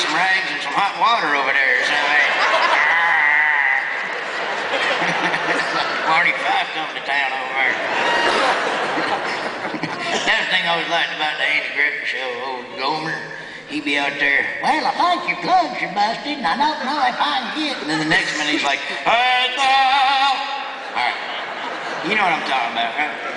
some rags and some hot water over there or something. Marty Fife come to town over there. That's the thing I always liked about the Andy Griffith show, old Gomer. He'd be out there, well, I think your plugs are busted, and I don't know if I can get. And then the next minute he's like, hey, no! All right. You know what I'm talking about, right?